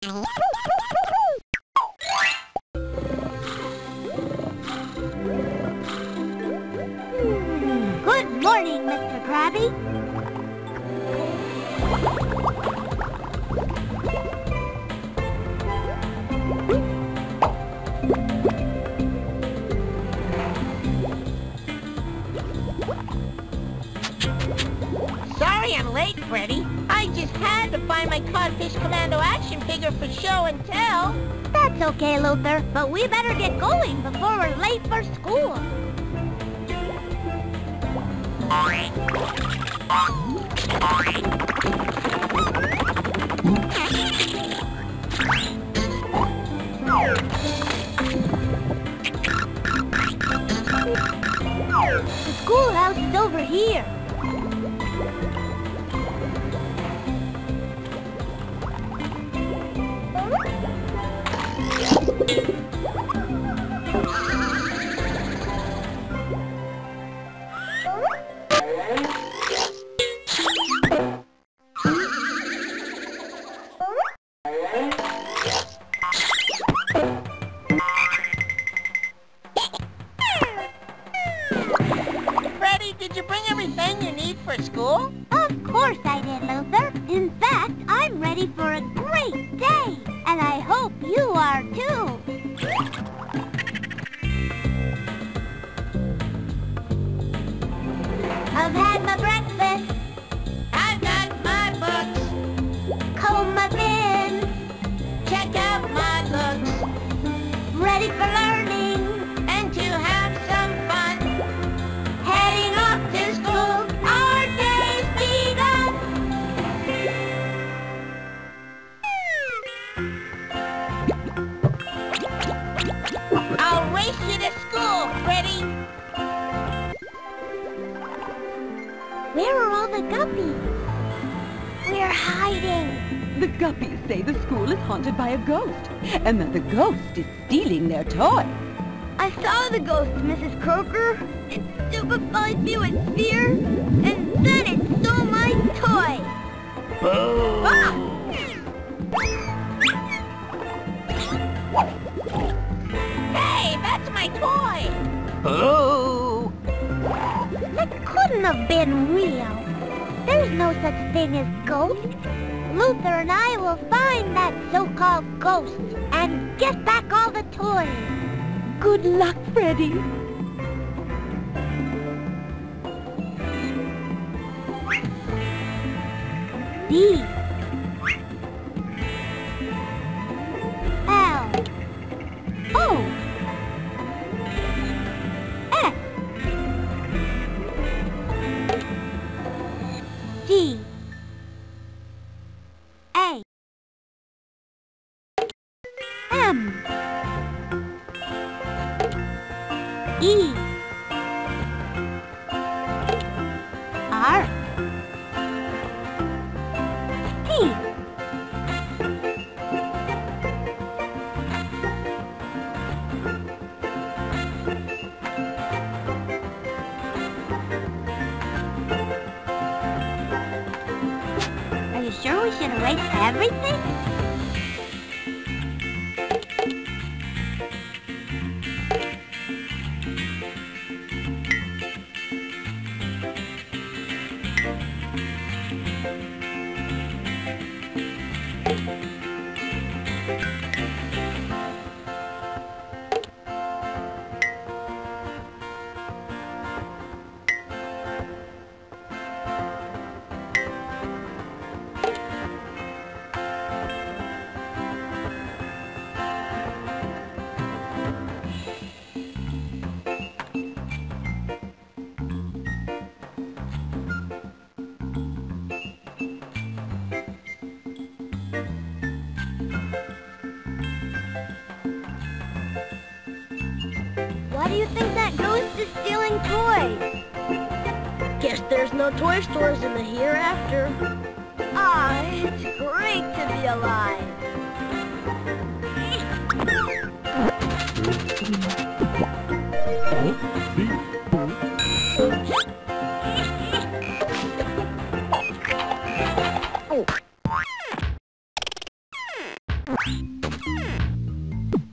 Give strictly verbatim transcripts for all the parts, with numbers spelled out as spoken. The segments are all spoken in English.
Good morning, Mister Krabby. Sorry I'm late, Freddi. I just had to find my Codfish Commando action figure for show and tell. That's okay, Luther, but we better get going before we're late for school. The schoolhouse is over here. And that the ghost is stealing their toy. I saw the ghost, Missus Croaker. It stupefied me with fear, and then it stole my toy. Boo! Ah! Hey, that's my toy! Boo! That couldn't have been real. There's no such thing as ghosts. Luther and I will find that so-called ghost and get back all the toys. Good luck, Freddi. D. L. O. S. G. Toy stores in the hereafter. Ah, oh, it's great to be alive.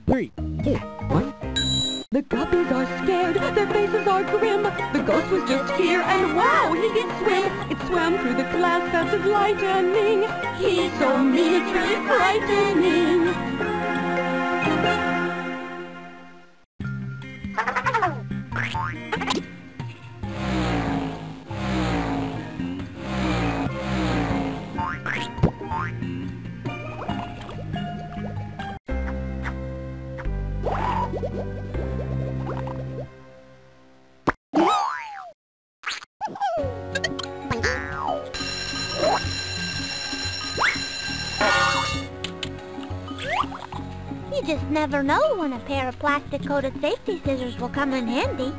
three, two, one. The guppies are scared, their faces are grim. The ghost was just here, and wow, he can swim. It swam through the glass clouds of lightning. He's so mean, it's really frightening. Never know when a pair of plastic-coated safety scissors will come in handy.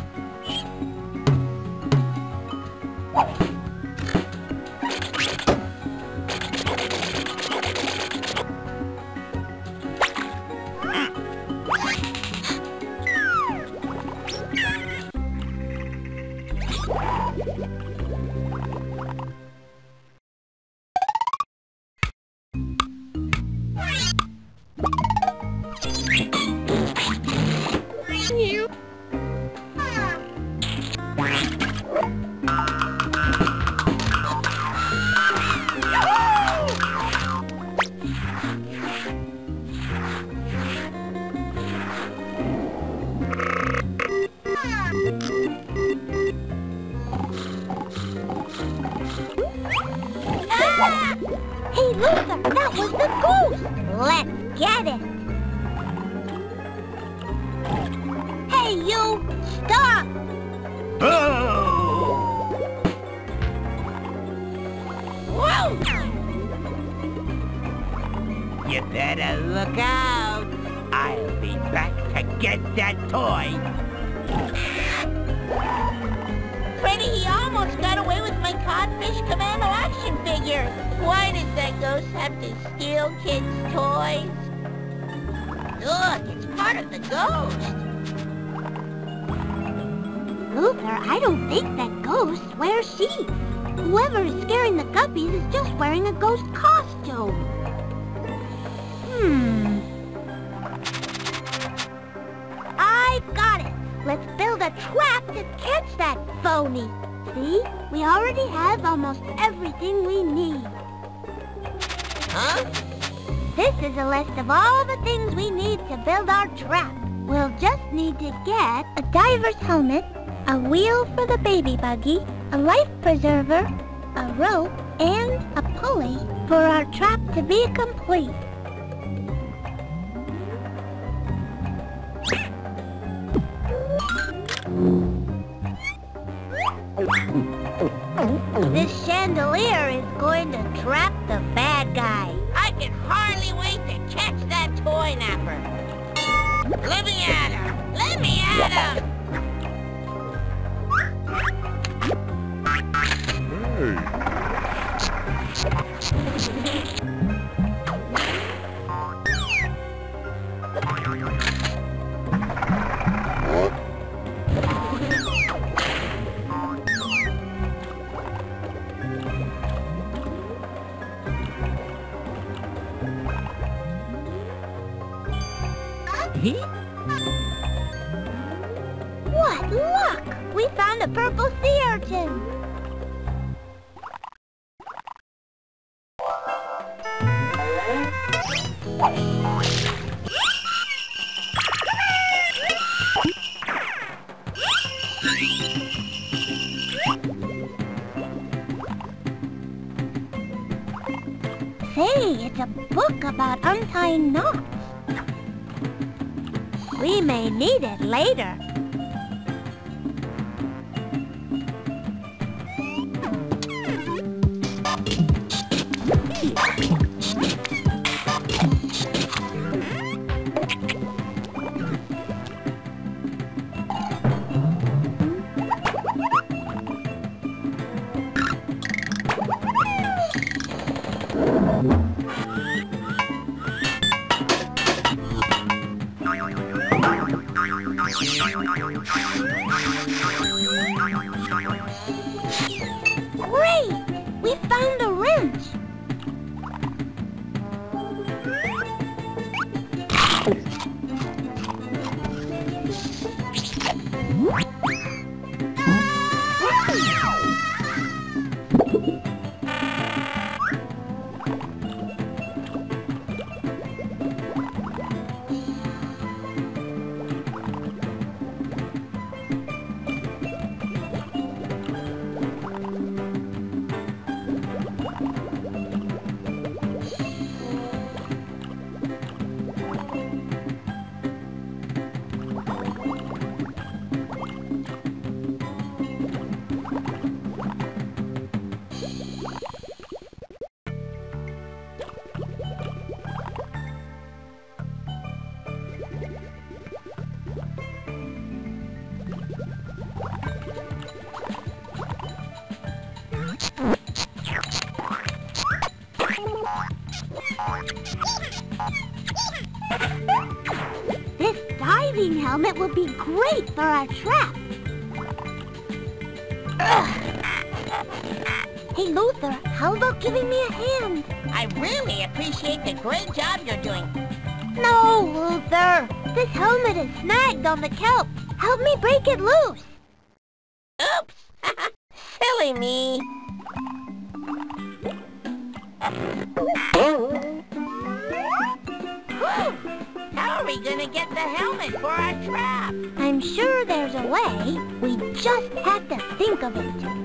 Buggy, a life preserver, a rope, and a pulley for our trap to be complete. This chandelier is going to trap the bad guy. I can hardly wait to catch that toy napper. Let me at him! Let me at him! This diving helmet would be great for our trap. Ugh. Hey, Luther, how about giving me a hand? I really appreciate the great job you're doing. No, Luther. This helmet is snagged on the kelp. Help me break it loose. Oops. Silly me. How are we gonna get the helmet for our trap? I'm sure there's a way. We just have to think of it.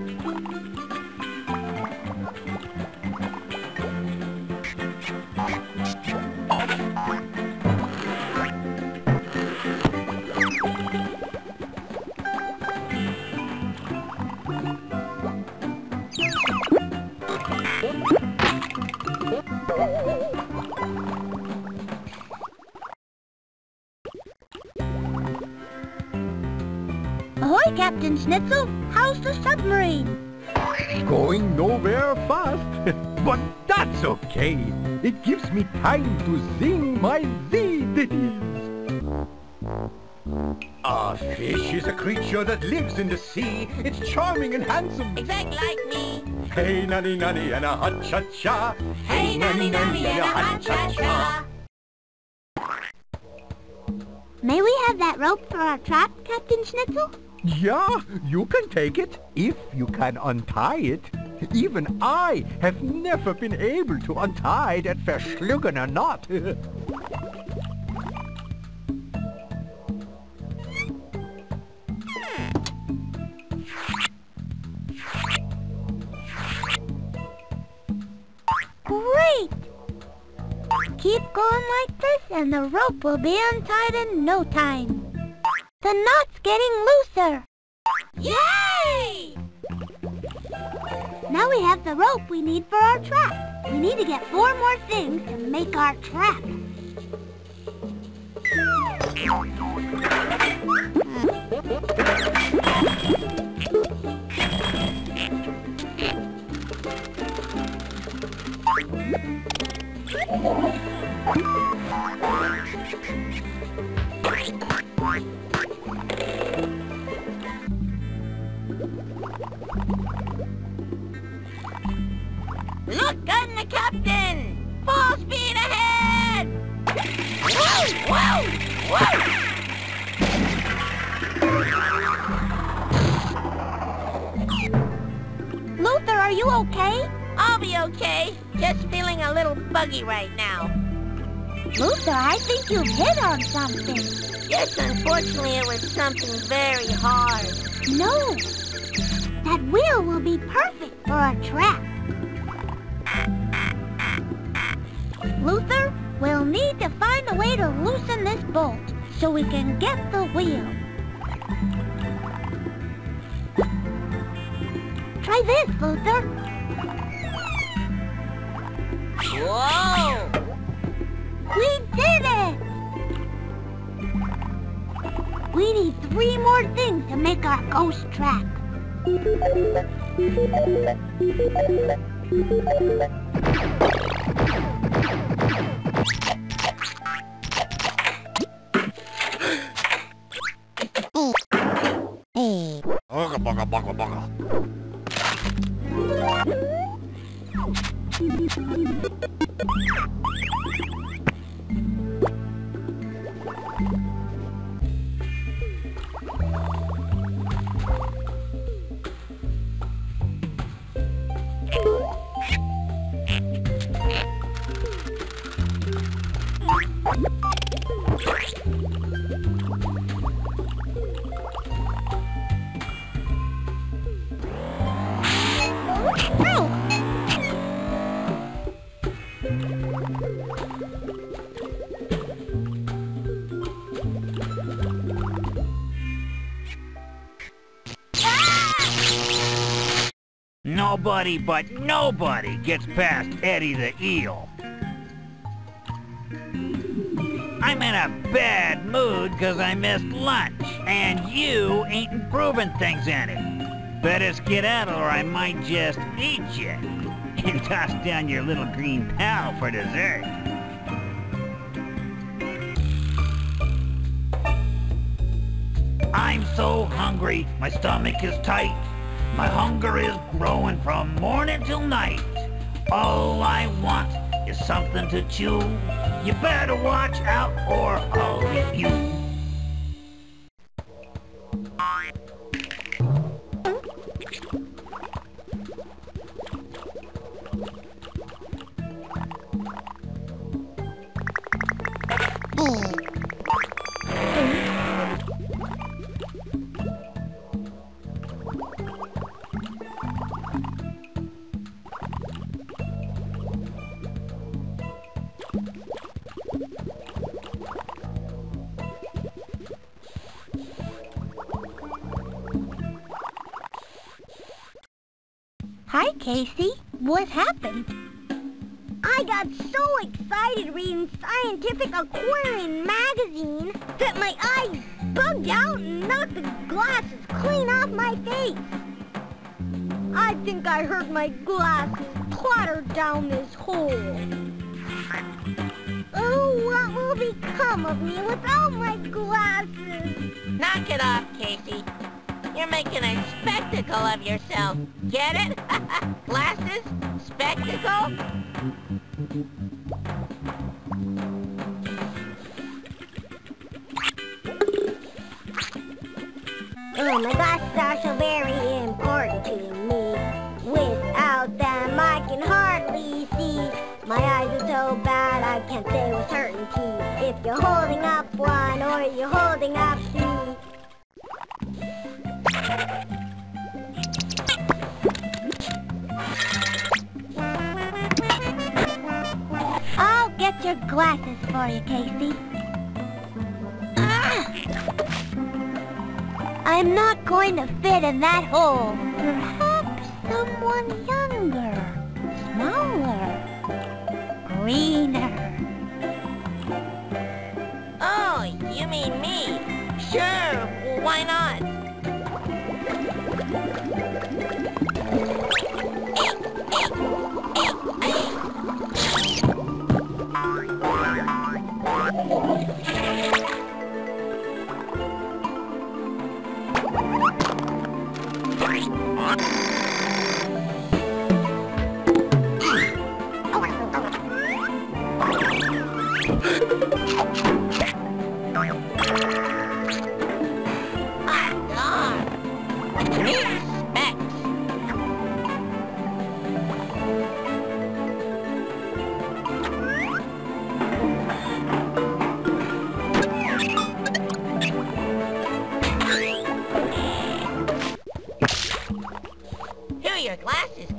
Ahoy, Captain Schnitzel! How's the submarine? Going nowhere fast, but that's okay. It gives me time to sing my ditties. A fish is a creature that lives in the sea. It's charming and handsome. Exact like me. Hey, nanny, nanny, and a hot cha-cha. Hey, nanny, nanny, and a hot cha-cha. May we have that rope for our trap, Captain Schnitzel? Yeah, you can take it, if you can untie it. Even I have never been able to untie that verschlungener knot. Great! Keep going like this and the rope will be untied in no time. The knot's getting looser! Yay! Now we have the rope we need for our trap. We need to get four more things to make our trap. Look, I'm the captain! Full speed ahead! Whoa! Whoa! Whoa! Luther, are you okay? I'll be okay. Just feeling a little buggy right now. Luther, I think you hit on something. Yes, unfortunately it was something very hard. No! That wheel will be perfect for a trap. Luther, we'll need to find a way to loosen this bolt so we can get the wheel. Try this, Luther. Whoa! We did it! We need three more things to make our ghost trap. Nobody but nobody gets past Eddie the Eel. I'm in a bad mood because I missed lunch, and you ain't improving things any. Better skedaddle or I might just eat you. You tossed down your little green pal for dessert. I'm so hungry, my stomach is tight. My hunger is growing from morning till night. All I want is something to chew. You better watch out or I'll eat you. Hi, Casey. What happened? I got so excited reading Scientific Aquarian magazine that my eyes bugged out and knocked the glasses clean off my face. I think I heard my glasses clatter down this hole. Oh, what will become of me without my glasses? Knock it off, Casey. You're making a spectacle of yourself. Get it? Glasses? Spectacle? Oh, my glasses are so very important to me. Without them, I can hardly see. My eyes are so bad, I can't say with certainty if you're holding up one or you're holding up two. I'll get your glasses for you, Casey. Ah! I'm not going to fit in that hole. Perhaps someone younger, smaller, greener. Oh, you mean me? Sure, why not?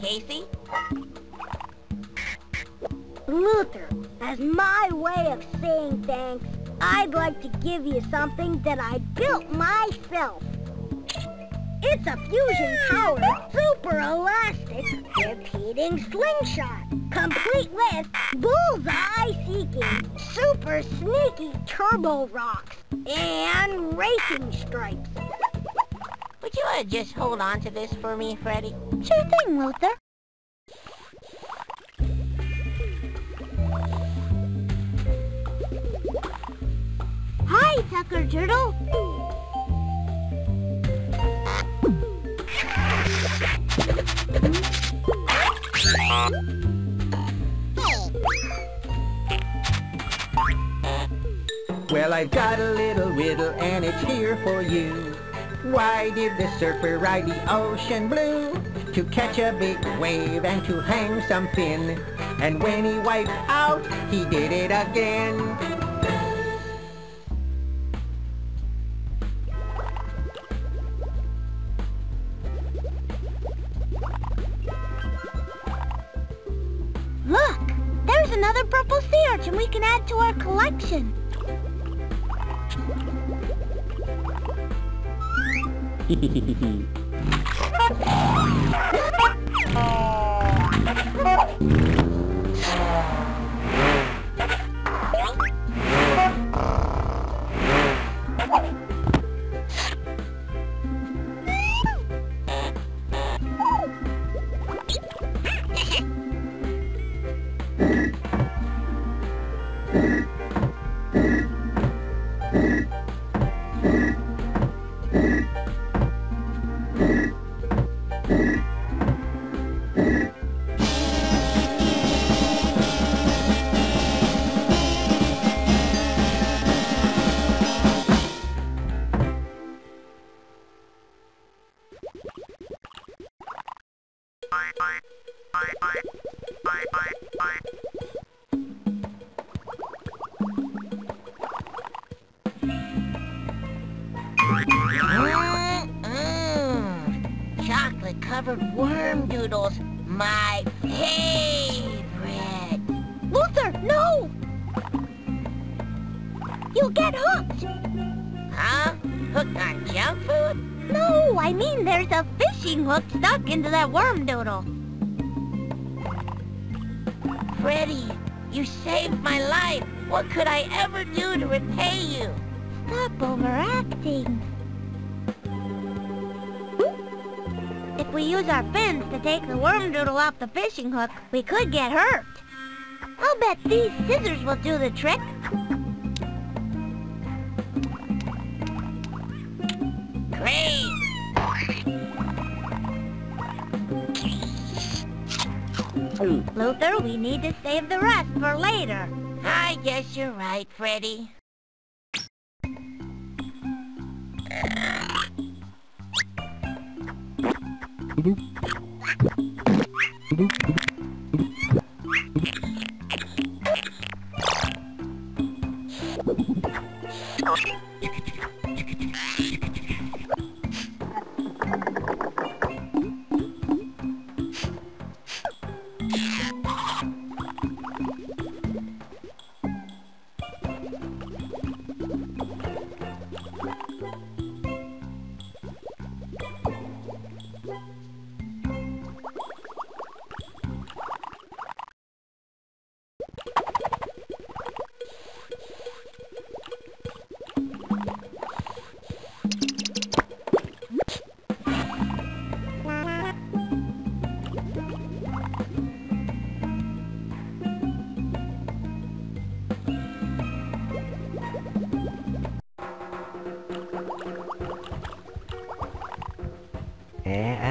Casey? Luther, as my way of saying thanks, I'd like to give you something that I built myself. It's a fusion-powered, super-elastic, repeating slingshot, complete with bullseye-seeking, super-sneaky turbo rocks, and racing stripes. Would you uh, just hold on to this for me, Freddi? Sure thing, Luther. Hi, Tucker Turtle. Well, I've got a little riddle and it's here for you. Why did the surfer ride the ocean blue? To catch a big wave and to hang some fin. And when he wiped out, he did it again. Look! There's another purple sea urchin we can add to our collection. Mm-mm. Chocolate-covered worm doodles, my favorite. Luther, no! You'll get hooked. Huh? Hooked on junk food? No, I mean there's a fishing hook stuck into that worm doodle. Freddi, you saved my life. What could I ever do to repay you? Stop overacting. If we use our fins to take the worm doodle off the fishing hook, we could get hurt. I'll bet these scissors will do the trick. Great! Luther, we need to save the rest for later. I guess you're right, Freddi.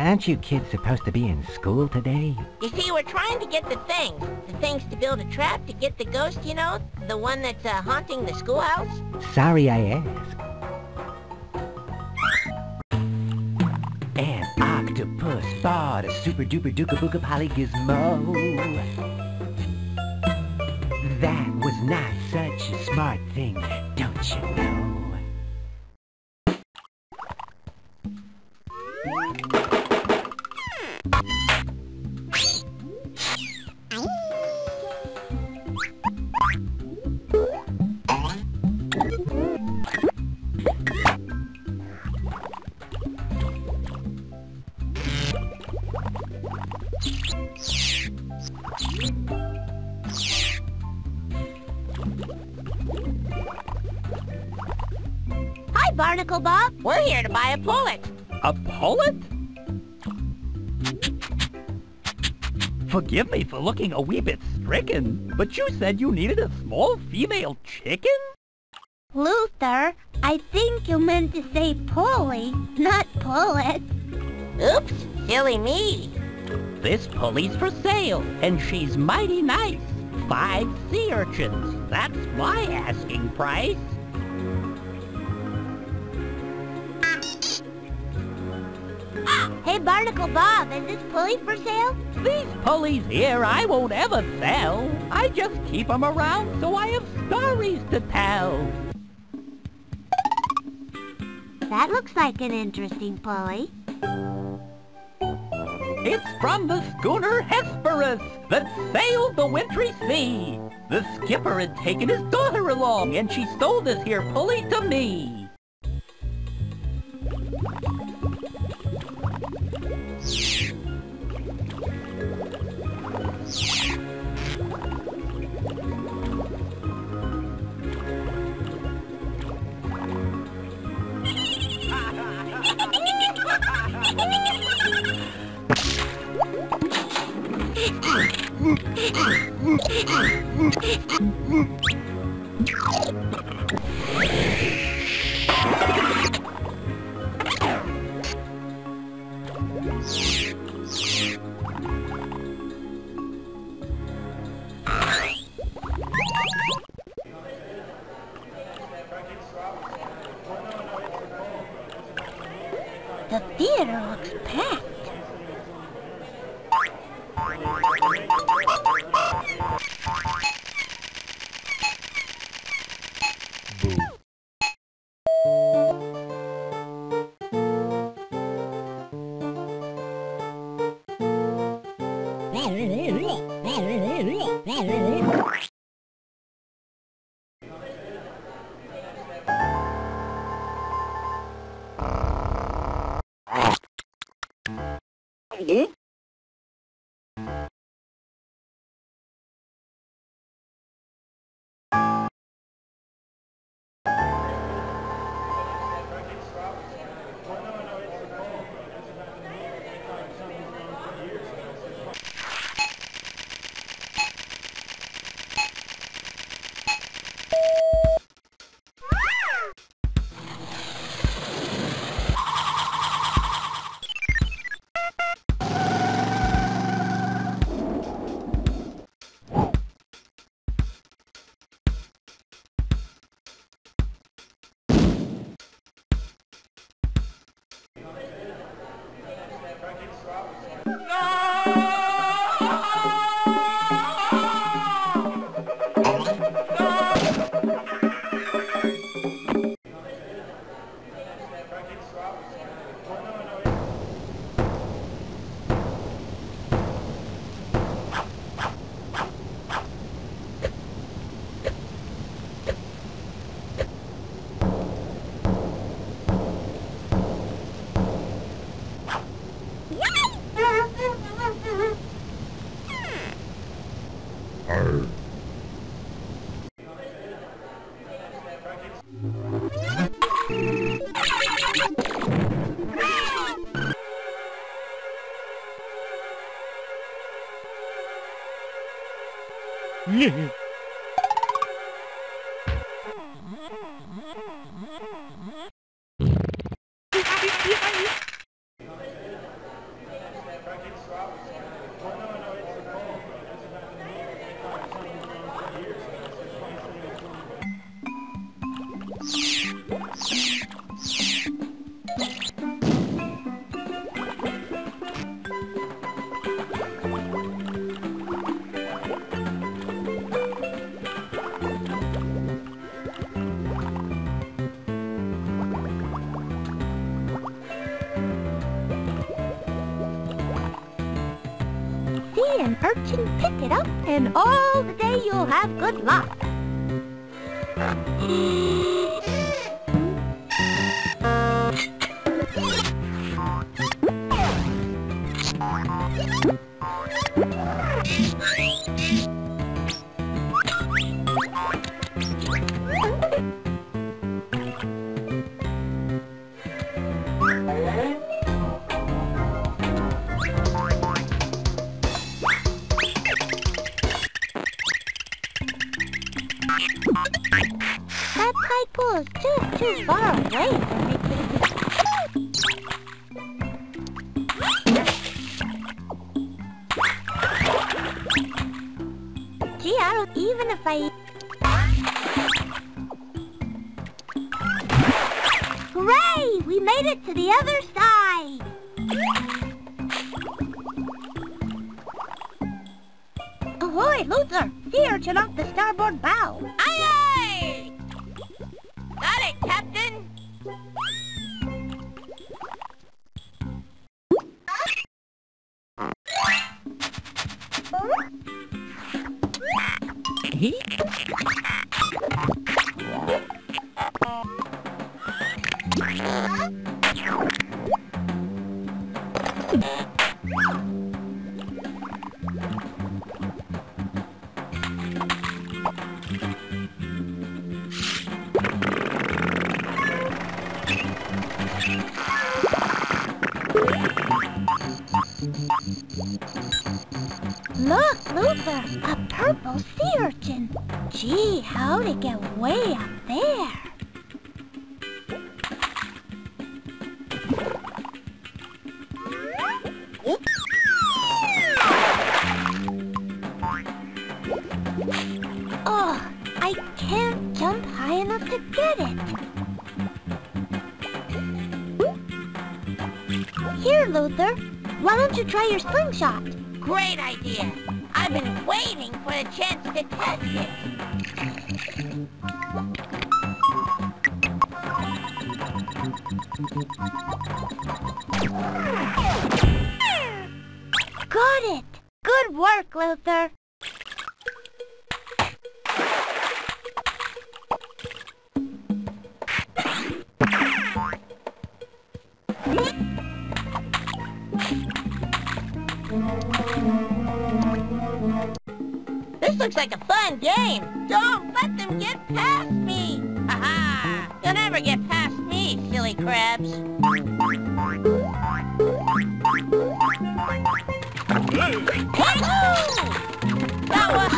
Aren't you kids supposed to be in school today? You see, we're trying to get the things. The things to build a trap to get the ghost, you know? The one that's uh, haunting the schoolhouse? Sorry I asked. An octopus bought a super duper duka booka polygizmo. That was not such a smart thing, don't you know? Hi, Barnacle Bob. We're here to buy a pullet. A pullet? Forgive me for looking a wee bit stricken, but you said you needed a small female chicken? Luther, I think you meant to say pulley, not pullet. Oops, silly me. This pulley's for sale, and she's mighty nice. Five sea urchins, that's my asking price. Hey, Barnacle Bob, is this pulley for sale? These pulleys here I won't ever sell. I just keep them around so I have stories to tell. That looks like an interesting pulley. It's from the schooner Hesperus that sailed the wintry sea. The skipper had taken his daughter along and she stole this here pulley to me. The theater looks packed. And all the day you'll have good luck. Try your slingshot. Great idea. I've been waiting for a chance to test it. Got it. Good work, Luther. Looks like a fun game. Don't let them get past me. Haha! You'll never get past me, silly crabs. Wahoo! That one. That one.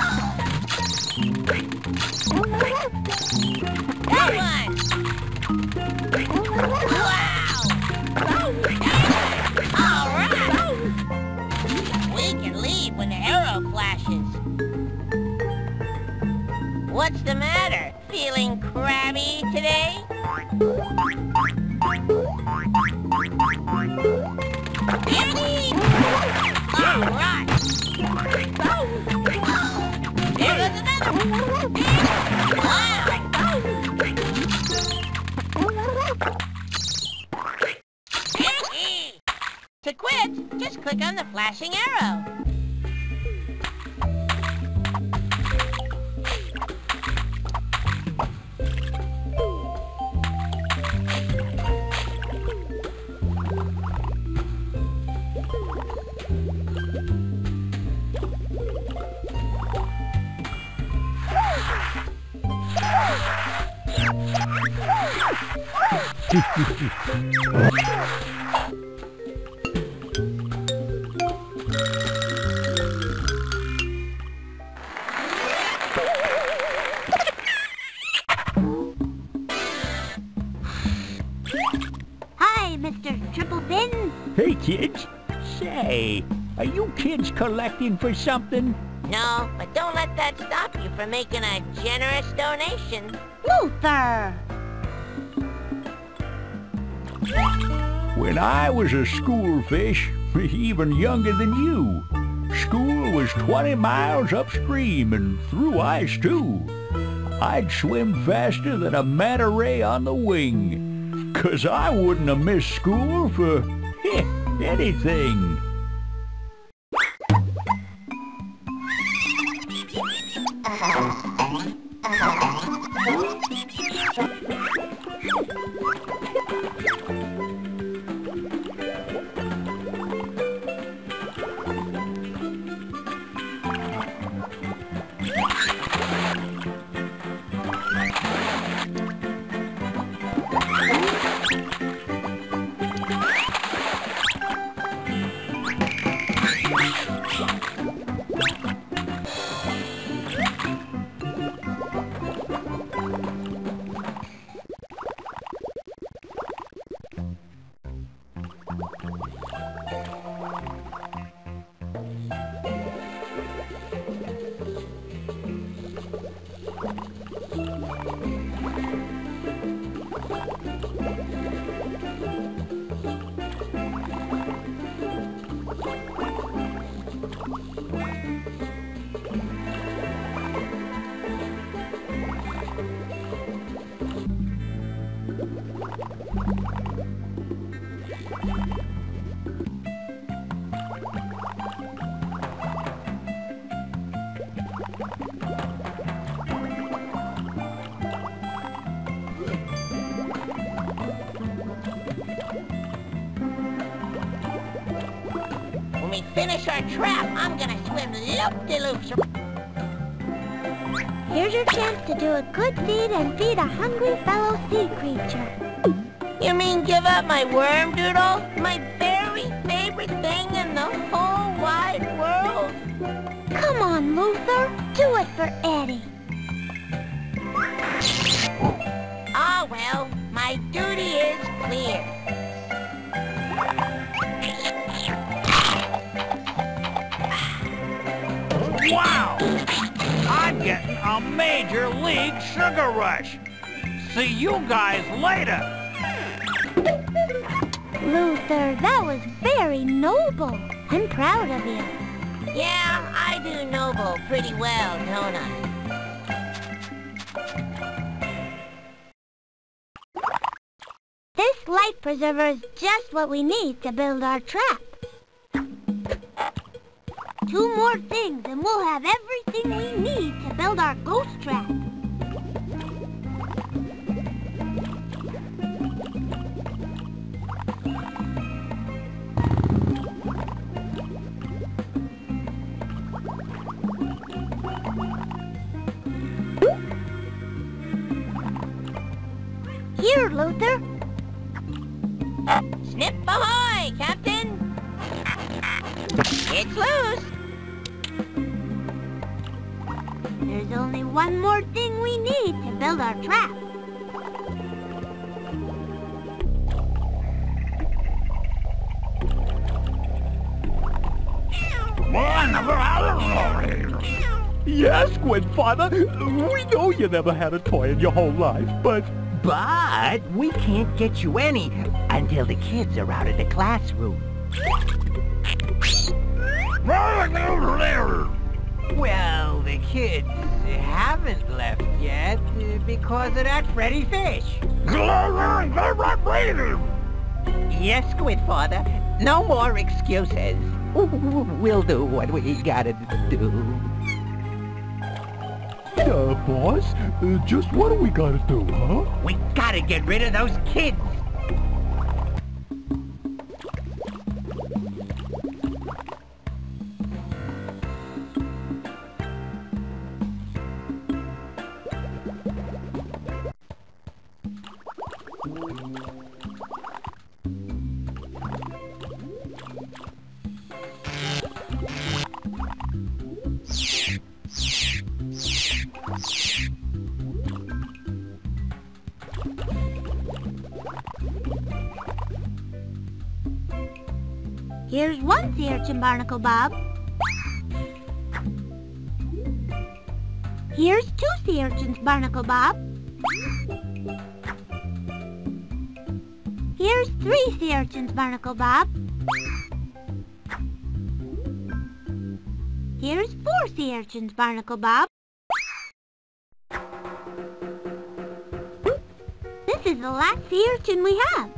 What's the matter? Feeling crabby today? Yippee! All right! There goes another one! To quit, just click on the flashing arrow. kids. Say, are you kids collecting for something? No, but don't let that stop you from making a generous donation. Luther! When I was a schoolfish, even younger than you, school was twenty miles upstream and through ice, too. I'd swim faster than a manta ray on the wing, 'cause I wouldn't have missed school for heh, anything. Finish our trap, I'm gonna swim loop-de-loops. Here's your chance to do a good deed and feed a hungry fellow sea creature. You mean give up my worm doodle? My very favorite thing in the whole wide world? Come on, Luther, do it for Eddie. Ah, well, my duty is clear. Wow! I'm getting a major league sugar rush. See you guys later. Luther, that was very noble. I'm proud of you. Yeah, I do noble pretty well, don't I? This life preserver is just what we need to build our trap. Two more things and we'll have everything we need to build our ghost trap. Here, Luther. Snip ahoy, Captain! It's loose! There's only one more thing we need to build our trap. Yes, Squid Father, we know you never had a toy in your whole life, but... But we can't get you any until the kids are out of the classroom. Well, the kids haven't left yet because of that Freddi Fish. Yes, Squid Father. No more excuses. We'll do what we gotta do. Uh, boss, uh, just what do we gotta do, huh? We gotta get rid of those kids. Here's one sea urchin, Barnacle Bob. Here's two sea urchins, Barnacle Bob. Here's three sea urchins, Barnacle Bob. Here's four sea urchins, Barnacle Bob. This is the last sea urchin we have.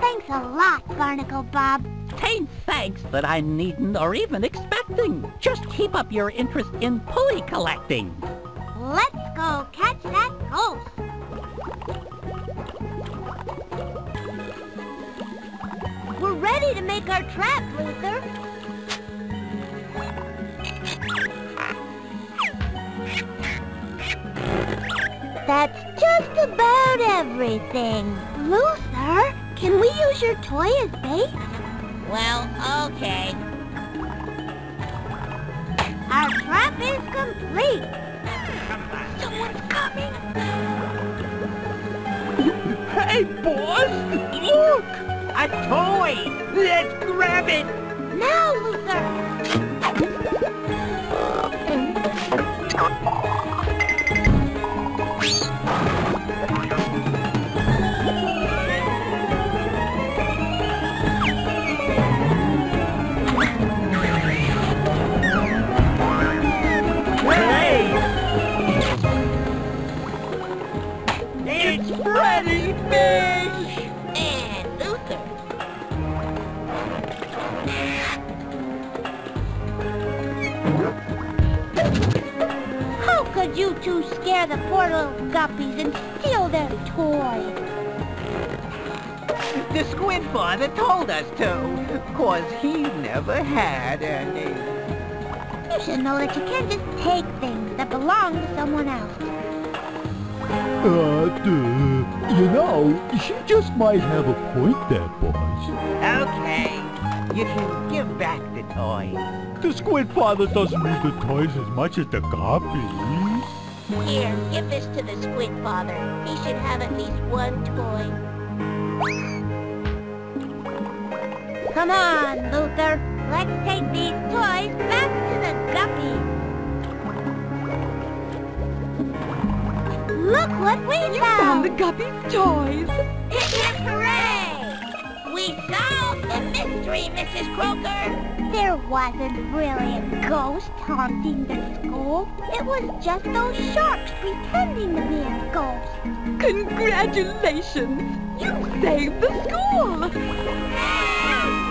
Thanks a lot, Barnacle Bob. Tain't thanks that I needn't or even expecting. Just keep up your interest in pulley collecting. Let's go catch that ghost. We're ready to make our trap, Luther. That's just about everything. Luther, can we use your toy as bait? Well, okay. Our trap is complete. Someone's coming. Hey, boys! Look! A toy! Let's grab it! Now, Luther! It's Freddi Fish! And Luther! How could you two scare the poor little guppies and steal their toy? The Squid Father told us to, 'cause he never had any. You should know that you can't just take things that belong to someone else. Uh, duh. You know, she just might have a point there, boys. Okay, you can give back the toy. The Squid Father doesn't use the toys as much as the guppies. Here, give this to the Squid Father. He should have at least one toy. Come on, Luther. Let's take these toys back to the guppies. Look what we found! You found the guppies' toys! Hip-hip hooray! We solved the mystery, Missus Croaker! There wasn't really a ghost haunting the school. It was just those sharks pretending to be a ghost. Congratulations! You saved the school! Hey!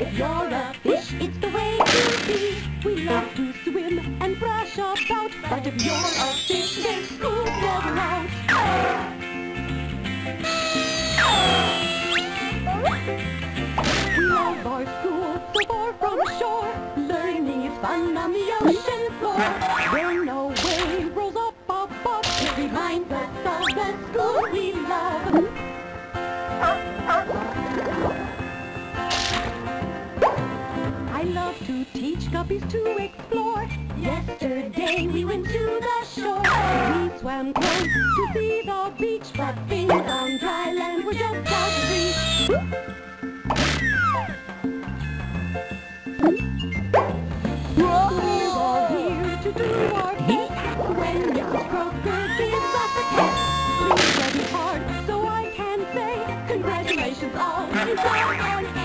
If you're a fish, it's the way to be. We love to swim and brush about, but if you're a fish, then school's never out. We love our school, so far from shore. Learning is fun on the ocean floor. When a wave rolls up, up, up, it reminds us of the school we love. I love to teach guppies to explore. Yesterday we went to the shore. We swam close to see the beach, but being on dry land was just out of reach. We're all here to do our best. When Missus Croaker gives us a kiss, please study hard so I can say congratulations all.